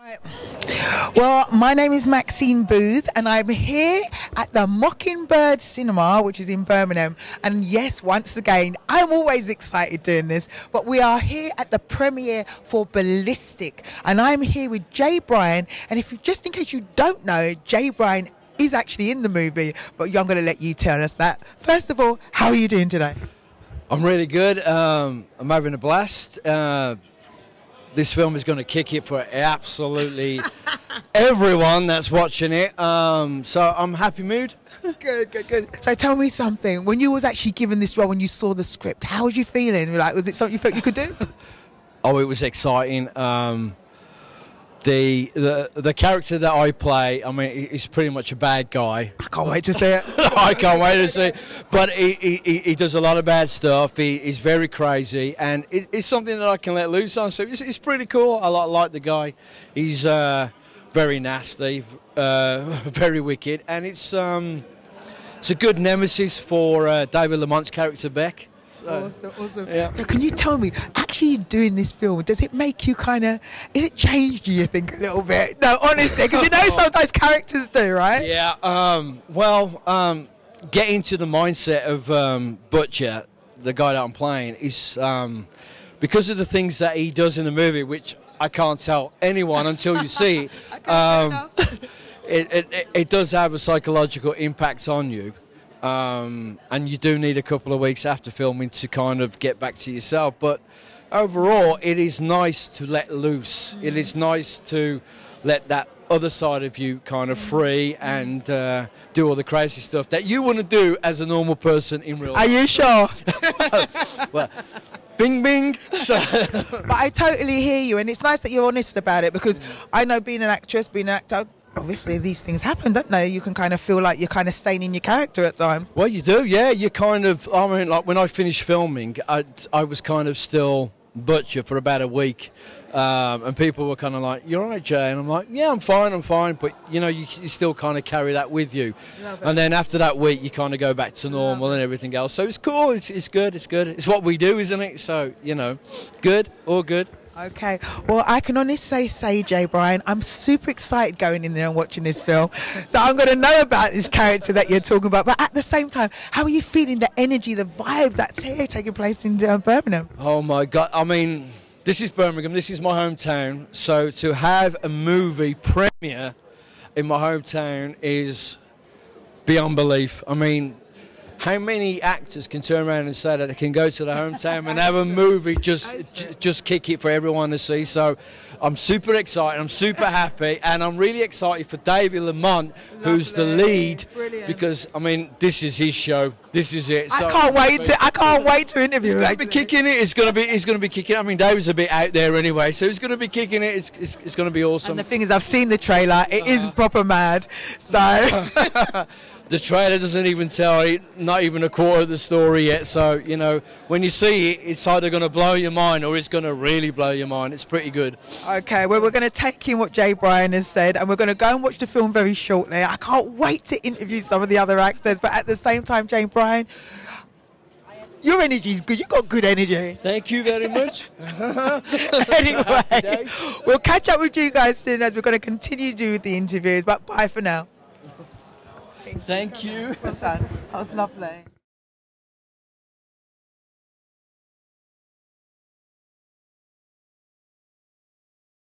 Right. Well, my name is Maxine Booth and I'm here at the Mockingbird Cinema, which is in Birmingham. And yes, once again, I'm always excited doing this, but we are here at the premiere for Ballistic and I'm here with Jay Bryan. And if you, just in case you don't know, Jay Bryan is actually in the movie, but I'm going to let you tell us that. First of all, how are you doing today? I'm really good. I'm having a blast. This film is going to kick it for absolutely everyone that's watching it. So I'm happy mood. Good. So tell me something. When you was actually given this role, when you saw the script, how was you feeling? Like, was it something you felt you could do? Oh, it was exciting. The character that I play, I mean, he's pretty much a bad guy. I can't wait to see it. I can't wait to see it. But he does a lot of bad stuff. He's very crazy, and it's something that I can let loose on. So it's pretty cool. I like the guy. He's very nasty, very wicked, and it's a good nemesis for David Lamont's character Beck. Awesome. Yeah. So can you tell me, actually doing this film, does it make you kind of, is it changed you think a little bit? No, honestly, because you know sometimes characters do, right? Yeah, get into the mindset of Butcher, the guy that I'm playing, is because of the things that he does in the movie, which I can't tell anyone until you see it, it does have a psychological impact on you. And you do need a couple of weeks after filming to kind of get back to yourself. But overall, it is nice to let loose. It is nice to let that other side of you kind of free and do all the crazy stuff that you want to do as a normal person in real life. Are you sure? Well, bing, bing. So. But I totally hear you. And it's nice that you're honest about it, because I know being an actress, being an actor, obviously these things happen, don't they? You can kind of feel like you're kind of staying in your character at times. Well, you do, yeah. You kind of, I mean, like when I finished filming, I was kind of still Butcher for about a week. And people were kind of like, "You're all right, Jay?" And I'm like, "Yeah, I'm fine. But, you know, you still kind of carry that with you. And then after that week, you kind of go back to normal and everything else. So it's cool. It's good. It's what we do, isn't it? So, you know, good, all good. Okay, well, I can honestly say, Jay Bryan, I'm super excited going in there and watching this film. So I'm going to know about this character that you're talking about. But at the same time, how are you feeling the energy, the vibes that's here taking place in Birmingham? Oh, my God. I mean, this is Birmingham. This is my hometown. So to have a movie premiere in my hometown is beyond belief. I mean, how many actors can turn around and say that they can go to their hometown and have a movie just kick it for everyone to see? So I'm super excited, I'm super happy, and I'm really excited for David Lamont, who's the lead. Brilliant. Because I mean, this is his show. This is it. So I can't wait to interview. He's going to be kicking it. He's going to be kicking it. I mean, David's a bit out there anyway, so he's going to be kicking it. It's going to be awesome. And the thing is, I've seen the trailer. It is proper mad. So. The trailer doesn't even tell you, not even a quarter of the story yet. So, you know, when you see it, it's either going to blow your mind or it's going to really blow your mind. It's pretty good. Okay, well, we're going to take in what Jay Bryan has said and we're going to go and watch the film very shortly. I can't wait to interview some of the other actors. But at the same time, Jay Bryan, your energy is good. You've got good energy. Thank you very much. Anyway, we'll catch up with you guys soon as we're going to continue to do the interviews. But bye for now. Thank you. Well done. That was lovely.